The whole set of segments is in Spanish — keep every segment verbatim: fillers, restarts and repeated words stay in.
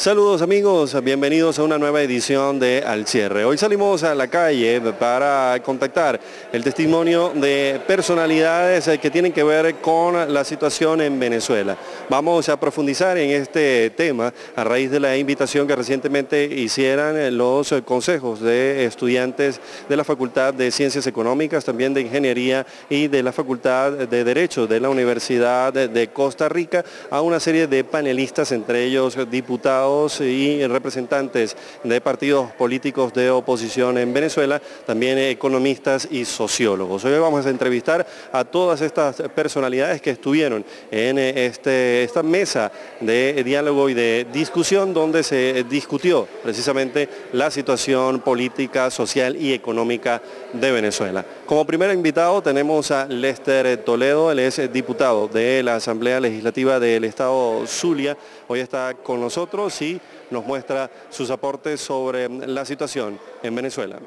Saludos amigos, bienvenidos a una nueva edición de Al Cierre. Hoy salimos a la calle para contactar el testimonio de personalidades que tienen que ver con la situación en Venezuela. Vamos a profundizar en este tema a raíz de la invitación que recientemente hicieran los consejos de estudiantes de la Facultad de Ciencias Económicas, también de Ingeniería y de la Facultad de Derecho de la Universidad de Costa Rica a una serie de panelistas, entre ellos diputados y representantes de partidos políticos de oposición en Venezuela, también economistas y sociólogos. Hoy vamos a entrevistar a todas estas personalidades que estuvieron en este, esta mesa de diálogo y de discusión donde se discutió precisamente la situación política, social y económica de Venezuela. Como primer invitado tenemos a Lester Toledo, él es diputado de la Asamblea Legislativa del Estado Zulia. Hoy está con nosotros y nos muestra sus aportes sobre la situación en Venezuela.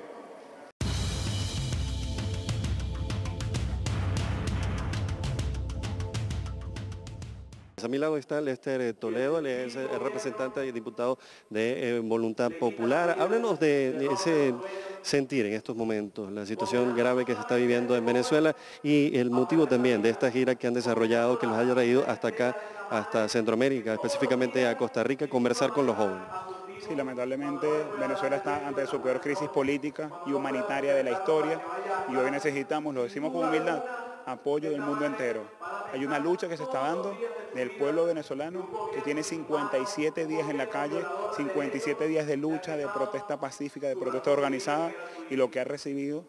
A mi lado está Lester Toledo, él es el representante y diputado de Voluntad Popular. Háblenos de ese sentir en estos momentos, la situación grave que se está viviendo en Venezuela y el motivo también de esta gira que han desarrollado, que los haya traído hasta acá, hasta Centroamérica, específicamente a Costa Rica, conversar con los jóvenes. Sí, lamentablemente Venezuela está ante su peor crisis política y humanitaria de la historia y hoy necesitamos, lo decimos con humildad, apoyo del mundo entero. Hay una lucha que se está dando del pueblo venezolano que tiene cincuenta y siete días en la calle, cincuenta y siete días de lucha, de protesta pacífica, de protesta organizada y lo que ha recibido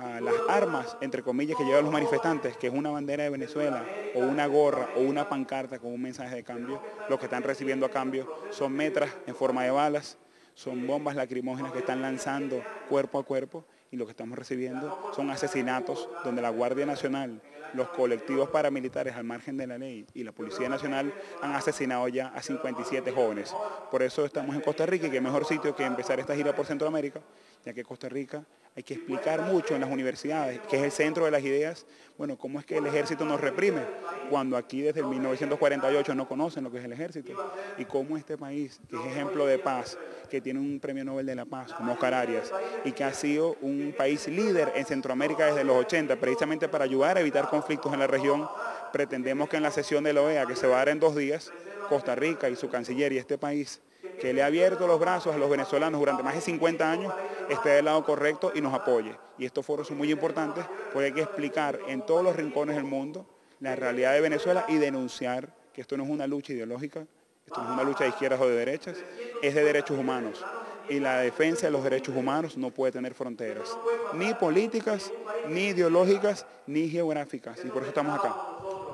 uh, las armas, entre comillas, que llevan los manifestantes, que es una bandera de Venezuela o una gorra o una pancarta con un mensaje de cambio, lo que están recibiendo a cambio son metras en forma de balas, son bombas lacrimógenas que están lanzando cuerpo a cuerpo. Y lo que estamos recibiendo son asesinatos donde la Guardia Nacional, los colectivos paramilitares al margen de la ley y la Policía Nacional han asesinado ya a cincuenta y siete jóvenes. Por eso estamos en Costa Rica y qué mejor sitio que empezar esta gira por Centroamérica, ya que Costa Rica hay que explicar mucho en las universidades, que es el centro de las ideas, bueno, cómo es que el ejército nos reprime, cuando aquí desde el mil novecientos cuarenta y ocho no conocen lo que es el ejército, y cómo este país, que es ejemplo de paz, que tiene un premio Nobel de la Paz, como Oscar Arias, y que ha sido un país líder en Centroamérica desde los ochenta, precisamente para ayudar a evitar conflictos en la región, pretendemos que en la sesión de la O E A, que se va a dar en dos días, Costa Rica y su canciller y este país, que le ha abierto los brazos a los venezolanos durante más de cincuenta años, esté del lado correcto y nos apoye. Y estos foros son muy importantes porque hay que explicar en todos los rincones del mundo la realidad de Venezuela y denunciar que esto no es una lucha ideológica, esto no es una lucha de izquierdas o de derechas, es de derechos humanos. Y la defensa de los derechos humanos no puede tener fronteras, ni políticas, ni ideológicas, ni geográficas. Y por eso estamos acá.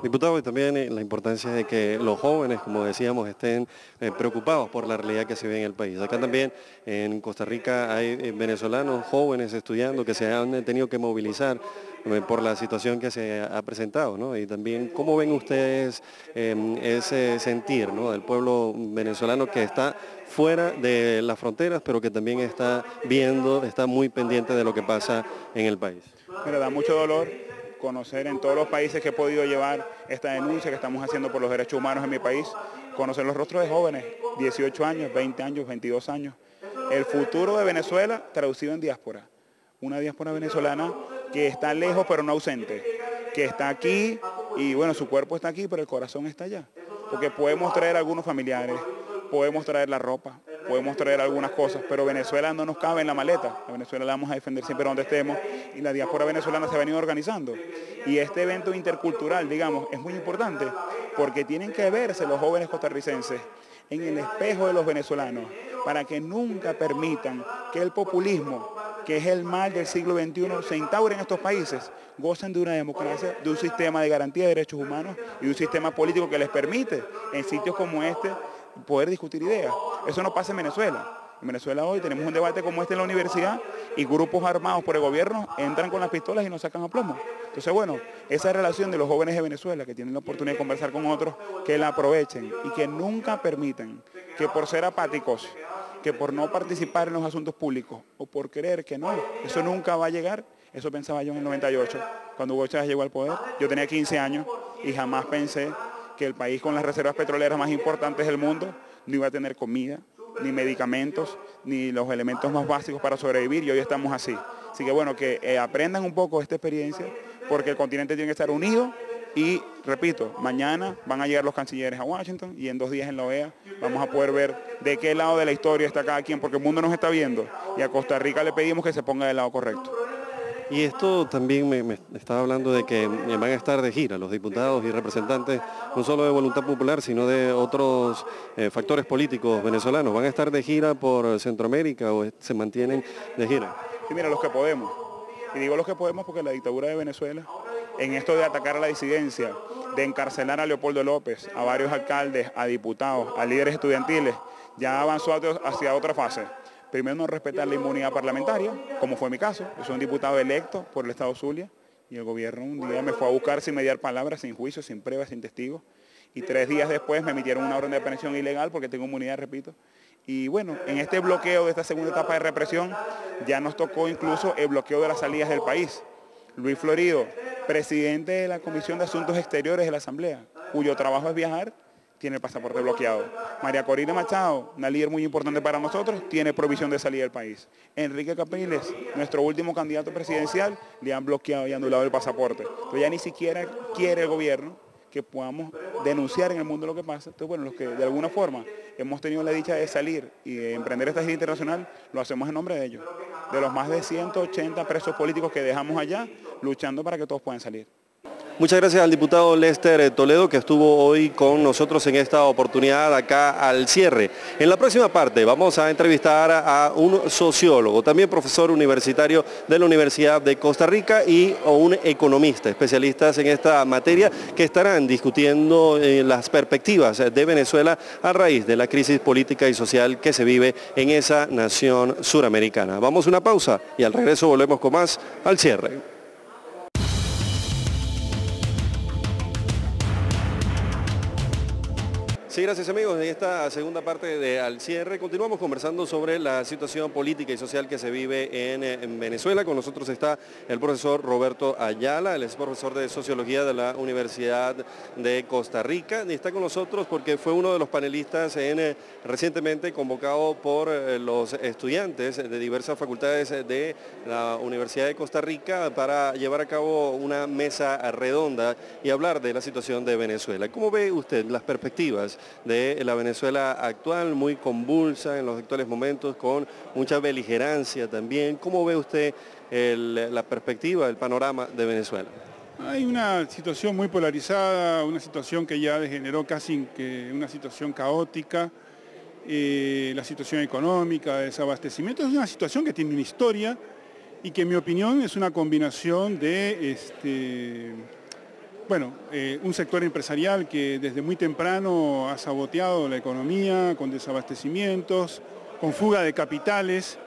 Diputado, y también la importancia de que los jóvenes, como decíamos, estén eh, preocupados por la realidad que se ve en el país. Acá también en Costa Rica hay eh, venezolanos jóvenes estudiando que se han tenido que movilizar eh, por la situación que se ha presentado, ¿no? Y también, ¿cómo ven ustedes eh, ese sentir, ¿no?, del pueblo venezolano que está fuera de las fronteras, pero que también está viendo, está muy pendiente de lo que pasa en el país? Mira, da mucho dolor conocer en todos los países que he podido llevar esta denuncia que estamos haciendo por los derechos humanos en mi país, conocer los rostros de jóvenes, dieciocho años, veinte años, veintidós años, el futuro de Venezuela traducido en diáspora, una diáspora venezolana que está lejos pero no ausente, que está aquí y bueno, su cuerpo está aquí pero el corazón está allá, porque podemos traer a algunos familiares, podemos traer la ropa, podemos traer algunas cosas, pero Venezuela no nos cabe en la maleta. A Venezuela la vamos a defender siempre donde estemos y la diáspora venezolana se ha venido organizando. Y este evento intercultural, digamos, es muy importante porque tienen que verse los jóvenes costarricenses en el espejo de los venezolanos para que nunca permitan que el populismo, que es el mal del siglo veintiuno, se instaure en estos países, gozan de una democracia, de un sistema de garantía de derechos humanos y un sistema político que les permite en sitios como este poder discutir ideas. Eso no pasa en Venezuela. En Venezuela hoy tenemos un debate como este en la universidad y grupos armados por el gobierno entran con las pistolas y nos sacan a plomo. Entonces, bueno, esa relación de los jóvenes de Venezuela que tienen la oportunidad de conversar con otros, que la aprovechen y que nunca permitan que por ser apáticos, que por no participar en los asuntos públicos o por creer que no, eso nunca va a llegar. Eso pensaba yo en el noventa y ocho, cuando Hugo Chávez llegó al poder. Yo tenía quince años y jamás pensé que el país con las reservas petroleras más importantes del mundo no iba a tener comida, ni medicamentos, ni los elementos más básicos para sobrevivir, y hoy estamos así. Así que bueno, que eh, aprendan un poco esta experiencia, porque el continente tiene que estar unido, y repito, mañana van a llegar los cancilleres a Washington, y en dos días en la O E A vamos a poder ver de qué lado de la historia está cada quien, porque el mundo nos está viendo, y a Costa Rica le pedimos que se ponga del lado correcto. Y esto también me, me estaba hablando de que van a estar de gira los diputados y representantes, no solo de Voluntad Popular, sino de otros eh, factores políticos venezolanos. ¿Van a estar de gira por Centroamérica o se mantienen de gira? Sí, mira, los que podemos. Y digo los que podemos porque la dictadura de Venezuela, en esto de atacar a la disidencia, de encarcelar a Leopoldo López, a varios alcaldes, a diputados, a líderes estudiantiles, ya avanzó hacia otra fase. Primero, no respetar la inmunidad parlamentaria, como fue mi caso. Yo soy un diputado electo por el Estado Zulia y el gobierno un día me fue a buscar sin mediar palabras, sin juicio, sin pruebas, sin testigos. Y tres días después me emitieron una orden de detención ilegal porque tengo inmunidad, repito. Y bueno, en este bloqueo de esta segunda etapa de represión ya nos tocó incluso el bloqueo de las salidas del país. Luis Florido, presidente de la Comisión de Asuntos Exteriores de la Asamblea, cuyo trabajo es viajar, tiene el pasaporte bloqueado. María Corina Machado, una líder muy importante para nosotros, tiene prohibición de salida del país. Enrique Capriles, nuestro último candidato presidencial, le han bloqueado y anulado el pasaporte. Entonces ya ni siquiera quiere el gobierno que podamos denunciar en el mundo lo que pasa. Entonces, bueno, los que de alguna forma hemos tenido la dicha de salir y de emprender esta gira internacional, lo hacemos en nombre de ellos. De los más de ciento ochenta presos políticos que dejamos allá, luchando para que todos puedan salir. Muchas gracias al diputado Lester Toledo, que estuvo hoy con nosotros en esta oportunidad acá al cierre. En la próxima parte vamos a entrevistar a un sociólogo, también profesor universitario de la Universidad de Costa Rica, y a un economista, especialistas en esta materia, que estarán discutiendo las perspectivas de Venezuela a raíz de la crisis política y social que se vive en esa nación suramericana. Vamos a una pausa y al regreso volvemos con más al cierre. Sí, gracias amigos. En esta segunda parte de Al Cierre continuamos conversando sobre la situación política y social que se vive en, en Venezuela. Con nosotros está el profesor Roberto Ayala, él es profesor de Sociología de la Universidad de Costa Rica. Y está con nosotros porque fue uno de los panelistas en, recientemente convocado por los estudiantes de diversas facultades de la Universidad de Costa Rica para llevar a cabo una mesa redonda y hablar de la situación de Venezuela. ¿Cómo ve usted las perspectivas de la Venezuela actual, muy convulsa en los actuales momentos, con mucha beligerancia también? ¿Cómo ve usted el, la perspectiva, el panorama de Venezuela? Hay una situación muy polarizada, una situación que ya degeneró casi que una situación caótica, eh, la situación económica, desabastecimiento, es una situación que tiene una historia y que en mi opinión es una combinación de... Este, Bueno, eh, un sector empresarial que desde muy temprano ha saboteado la economía con desabastecimientos, con fuga de capitales.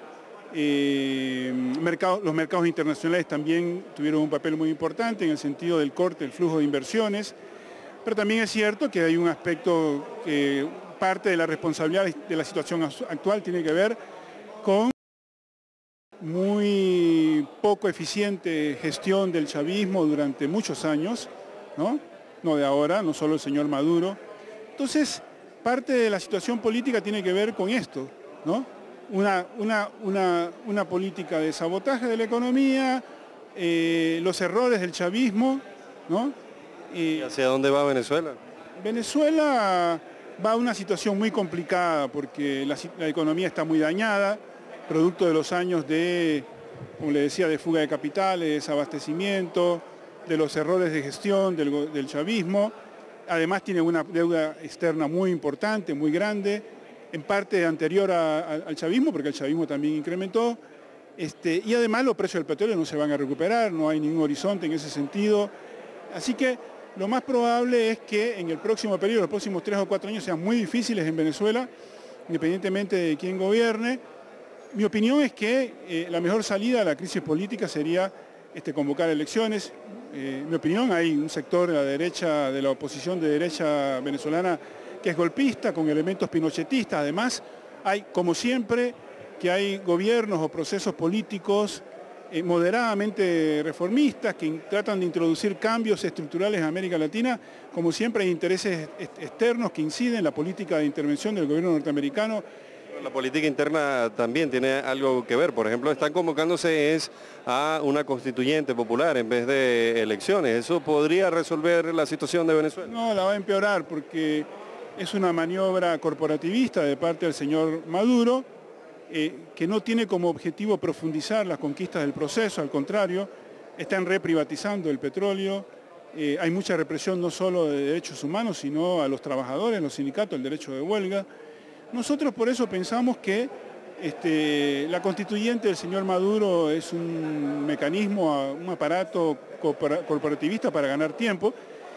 Eh, mercado, los mercados internacionales también tuvieron un papel muy importante en el sentido del corte, el flujo de inversiones. Pero también es cierto que hay un aspecto que parte de la responsabilidad de la situación actual tiene que ver con muy poco eficiente gestión del chavismo durante muchos años, ¿no? No de ahora, no solo el señor Maduro. Entonces, parte de la situación política tiene que ver con esto, ¿no? Una, una, una, una política de sabotaje de la economía, eh, los errores del chavismo, ¿no? Eh, ¿Y hacia dónde va Venezuela? Venezuela va a una situación muy complicada porque la, la economía está muy dañada, producto de los años de, como le decía, de fuga de capitales, desabastecimiento, de los errores de gestión del, del chavismo. Además tiene una deuda externa muy importante, muy grande, en parte anterior a, a, al chavismo, porque el chavismo también incrementó. Este, y además los precios del petróleo no se van a recuperar, no hay ningún horizonte en ese sentido. Así que lo más probable es que en el próximo periodo, los próximos tres o cuatro años sean muy difíciles en Venezuela, independientemente de quién gobierne. Mi opinión es que eh, la mejor salida a la crisis política sería este, convocar elecciones. Eh, en mi opinión, hay un sector de la derecha, de la oposición de derecha venezolana, que es golpista, con elementos pinochetistas. Además, hay, como siempre, que hay gobiernos o procesos políticos eh, moderadamente reformistas que tratan de introducir cambios estructurales en América Latina. Como siempre, hay intereses externos que inciden en la política de intervención del gobierno norteamericano La política interna también tiene algo que ver. Por ejemplo, están convocándose es a una constituyente popular en vez de elecciones. ¿Eso podría resolver la situación de Venezuela? No, la va a empeorar porque es una maniobra corporativista de parte del señor Maduro eh, que no tiene como objetivo profundizar las conquistas del proceso. Al contrario, están reprivatizando el petróleo. Eh, hay mucha represión no solo de derechos humanos, sino a los trabajadores, los sindicatos, el derecho de huelga. Nosotros por eso pensamos que este, la constituyente del señor Maduro es un mecanismo, un aparato corporativista para ganar tiempo.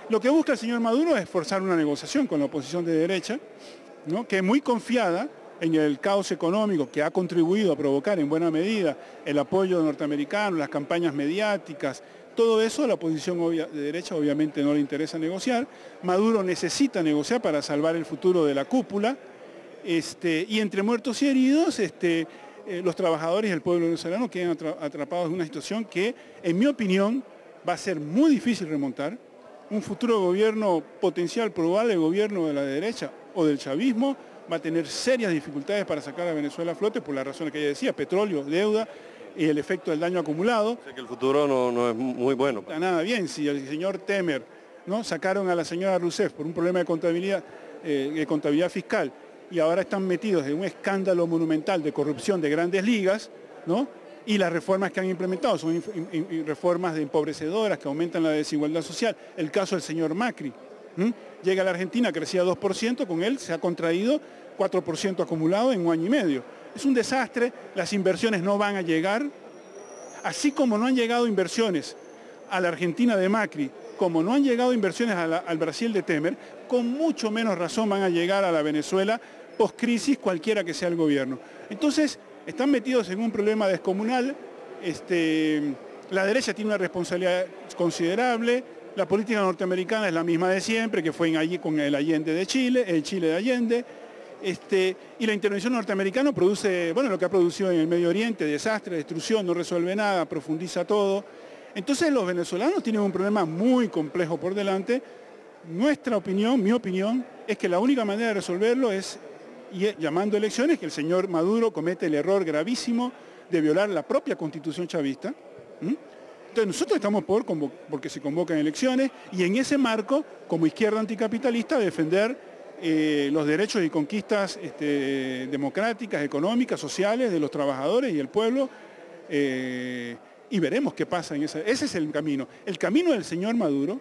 Lo que busca el señor Maduro es forzar una negociación con la oposición de derecha, ¿no?, que es muy confiada en el caos económico que ha contribuido a provocar en buena medida el apoyo norteamericano, las campañas mediáticas. Todo eso a la oposición de derecha obviamente no le interesa negociar. Maduro necesita negociar para salvar el futuro de la cúpula. Este, y entre muertos y heridos, este, eh, los trabajadores y el pueblo venezolano quedan atrapados en una situación que, en mi opinión, va a ser muy difícil remontar. Un futuro gobierno potencial, probable gobierno de la derecha o del chavismo, va a tener serias dificultades para sacar a Venezuela a flote por las razones que ella decía, petróleo, deuda y el efecto del daño acumulado. O sea que el futuro no, no es muy bueno. Para... Nada bien, si el señor Temer, ¿no?, sacaron a la señora Rousseff por un problema de contabilidad, eh, de contabilidad fiscal, y ahora están metidos en un escándalo monumental de corrupción de grandes ligas, ¿no?, y las reformas que han implementado son reformas de empobrecedoras que aumentan la desigualdad social. El caso del señor Macri, ¿Mm? llega a la Argentina, crecía dos por ciento, con él se ha contraído cuatro por ciento acumulado en un año y medio. Es un desastre, las inversiones no van a llegar, así como no han llegado inversiones a la Argentina de Macri, como no han llegado inversiones a la, al Brasil de Temer, con mucho menos razón van a llegar a la Venezuela post-crisis, cualquiera que sea el gobierno. Entonces, están metidos en un problema descomunal, este, la derecha tiene una responsabilidad considerable, la política norteamericana es la misma de siempre, que fue en allí con el Allende de Chile, el Chile de Allende, este, y la intervención norteamericana produce, bueno, lo que ha producido en el Medio Oriente, desastre, destrucción, no resuelve nada, profundiza todo. Entonces los venezolanos tienen un problema muy complejo por delante. Nuestra opinión, mi opinión, es que la única manera de resolverlo es llamando elecciones, que el señor Maduro comete el error gravísimo de violar la propia constitución chavista. ¿Mm? Entonces nosotros estamos por porque se convocan elecciones y en ese marco, como izquierda anticapitalista, defender eh, los derechos y conquistas este, democráticas, económicas, sociales de los trabajadores y el pueblo. Eh, Y veremos qué pasa en esa... Ese es el camino. El camino del señor Maduro,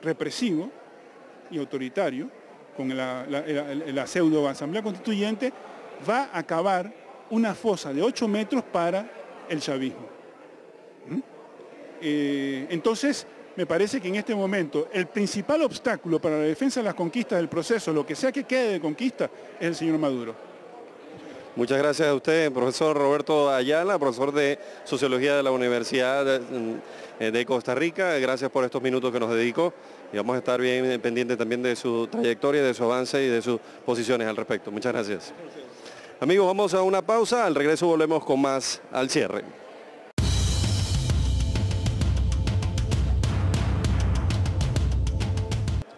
represivo y autoritario, con la, la, la, la pseudo asamblea constituyente, va a acabar una fosa de ocho metros para el chavismo. ¿Mm? Eh, entonces, me parece que en este momento el principal obstáculo para la defensa de las conquistas del proceso, lo que sea que quede de conquista, es el señor Maduro. Muchas gracias a usted, profesor Roberto Ayala, profesor de Sociología de la Universidad de Costa Rica. Gracias por estos minutos que nos dedicó y vamos a estar bien pendientes también de su trayectoria, de su avance y de sus posiciones al respecto. Muchas gracias. Gracias. Amigos, vamos a una pausa. Al regreso volvemos con más Al Cierre.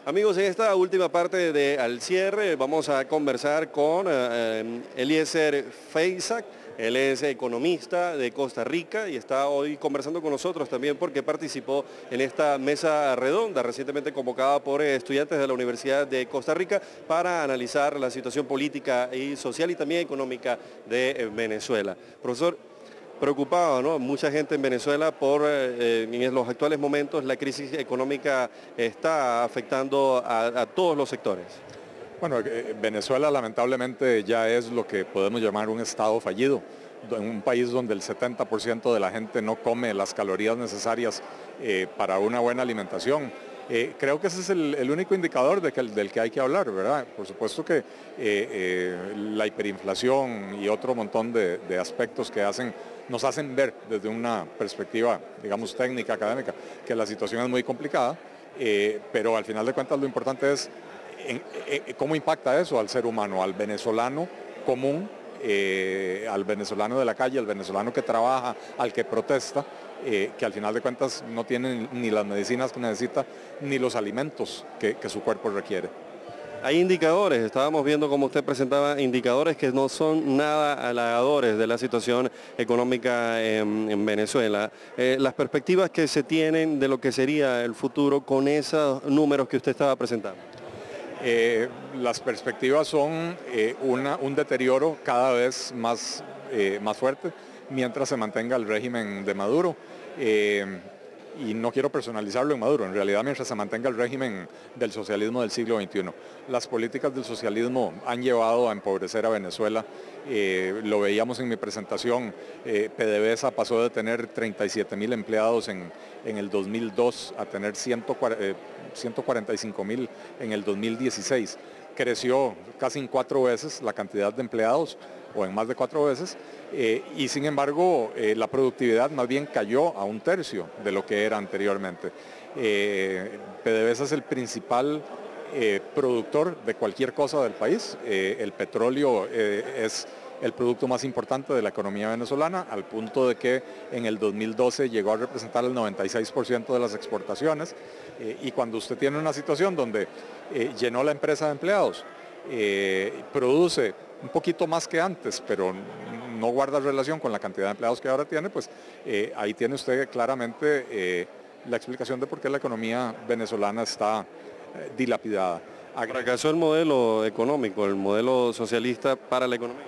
Amigos, en esta última parte de Al Cierre vamos a conversar con eh, Eliezer Feizac. Él es economista de Costa Rica y está hoy conversando con nosotros también porque participó en esta mesa redonda recientemente convocada por estudiantes de la Universidad de Costa Rica para analizar la situación política y social y también económica de Venezuela. Profesor, preocupado, ¿no?, mucha gente en Venezuela por eh, en los actuales momentos la crisis económica está afectando a, a todos los sectores. Bueno, Venezuela lamentablemente ya es lo que podemos llamar un estado fallido, un país donde el setenta por ciento de la gente no come las calorías necesarias eh, para una buena alimentación. Eh, creo que ese es el, el único indicador de que, del que hay que hablar, ¿verdad? Por supuesto que eh, eh, la hiperinflación y otro montón de, de aspectos que hacen, nos hacen ver desde una perspectiva, digamos, técnica, académica, que la situación es muy complicada, eh, pero al final de cuentas lo importante es en, en, cómo impacta eso al ser humano, al venezolano común, eh, al venezolano de la calle, al venezolano que trabaja, al que protesta. Eh, que al final de cuentas no tienen ni las medicinas que necesita, ni los alimentos que, que su cuerpo requiere. Hay indicadores, estábamos viendo como usted presentaba indicadores que no son nada halagadores de la situación económica en, en Venezuela. Eh, las perspectivas que se tienen de lo que sería el futuro con esos números que usted estaba presentando. Eh, las perspectivas son eh, una, un deterioro cada vez más, eh, más fuerte mientras se mantenga el régimen de Maduro. Eh, y no quiero personalizarlo en Maduro, en realidad mientras se mantenga el régimen del socialismo del siglo veintiuno. Las políticas del socialismo han llevado a empobrecer a Venezuela, eh, lo veíamos en mi presentación, eh, P D V S A pasó de tener treinta y siete mil empleados en, en el dos mil dos a tener ciento cuarenta y cinco mil en el dos mil dieciséis, creció casi en cuatro veces la cantidad de empleados, o en más de cuatro veces, eh, y sin embargo eh, la productividad más bien cayó a un tercio de lo que era anteriormente. Eh, P D V S A es el principal eh, productor de cualquier cosa del país, eh, el petróleo eh, es el producto más importante de la economía venezolana, al punto de que en el dos mil doce llegó a representar el noventa y seis por ciento de las exportaciones, eh, y cuando usted tiene una situación donde eh, llenó la empresa de empleados, eh, produce un poquito más que antes, pero no guarda relación con la cantidad de empleados que ahora tiene, pues eh, ahí tiene usted claramente eh, la explicación de por qué la economía venezolana está eh, dilapidada. ¿Fracasó el modelo económico, el modelo socialista para la economía?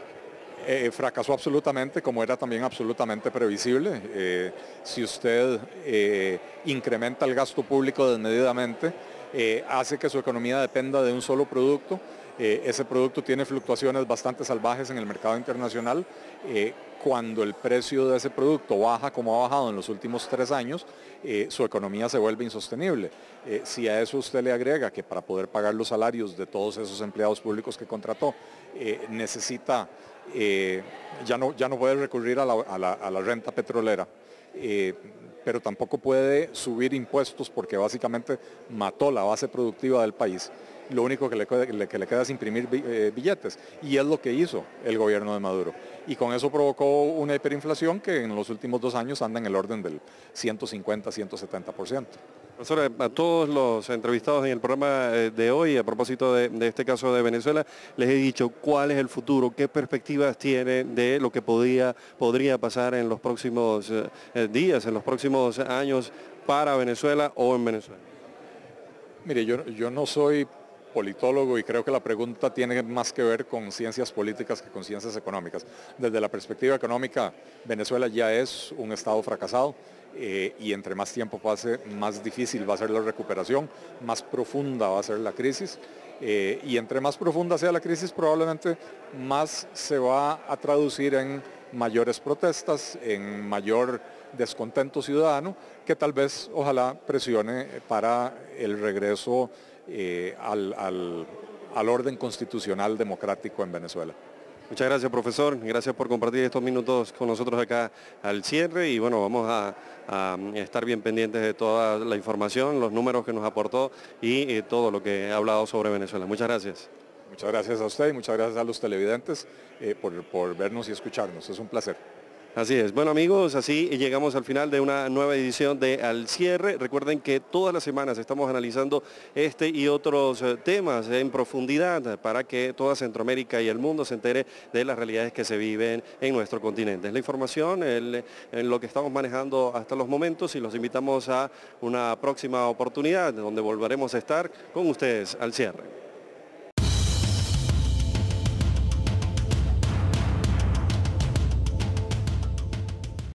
Eh, fracasó absolutamente, como era también absolutamente previsible. Eh, si usted eh, incrementa el gasto público desmedidamente, eh, hace que su economía dependa de un solo producto. Eh, ese producto tiene fluctuaciones bastante salvajes en el mercado internacional. Eh, cuando el precio de ese producto baja como ha bajado en los últimos tres años, eh, su economía se vuelve insostenible. Eh, si a eso usted le agrega que para poder pagar los salarios de todos esos empleados públicos que contrató, eh, necesita, eh, ya no, ya no puede recurrir a la, a la, a la renta petrolera, eh, pero tampoco puede subir impuestos porque básicamente mató la base productiva del país. Lo único que le, que le queda es imprimir billetes, y es lo que hizo el gobierno de Maduro. Y con eso provocó una hiperinflación que en los últimos dos años anda en el orden del ciento cincuenta a ciento setenta por ciento. Profesora, a todos los entrevistados en el programa de hoy, a propósito de, de este caso de Venezuela, les he dicho cuál es el futuro, qué perspectivas tiene de lo que podía, podría pasar en los próximos días, en los próximos años para Venezuela o en Venezuela. Mire, yo, yo no soy politólogo y creo que la pregunta tiene más que ver con ciencias políticas que con ciencias económicas. Desde la perspectiva económica, Venezuela ya es un estado fracasado, eh, y entre más tiempo pase, más difícil va a ser la recuperación, más profunda va a ser la crisis, eh, y entre más profunda sea la crisis, probablemente más se va a traducir en mayores protestas, en mayor descontento ciudadano, que tal vez, ojalá, presione para el regreso Eh, al, al, al orden constitucional democrático en Venezuela. Muchas gracias, profesor, gracias por compartir estos minutos con nosotros acá al cierre, y bueno, vamos a, a estar bien pendientes de toda la información, los números que nos aportó y eh, todo lo que ha hablado sobre Venezuela. Muchas gracias. Muchas gracias a usted y muchas gracias a los televidentes eh, por, por vernos y escucharnos, es un placer. Así es. Bueno, amigos, así llegamos al final de una nueva edición de Al Cierre. Recuerden que todas las semanas estamos analizando este y otros temas en profundidad para que toda Centroamérica y el mundo se entere de las realidades que se viven en nuestro continente. Es la información el, en lo que estamos manejando hasta los momentos, y los invitamos a una próxima oportunidad donde volveremos a estar con ustedes al cierre.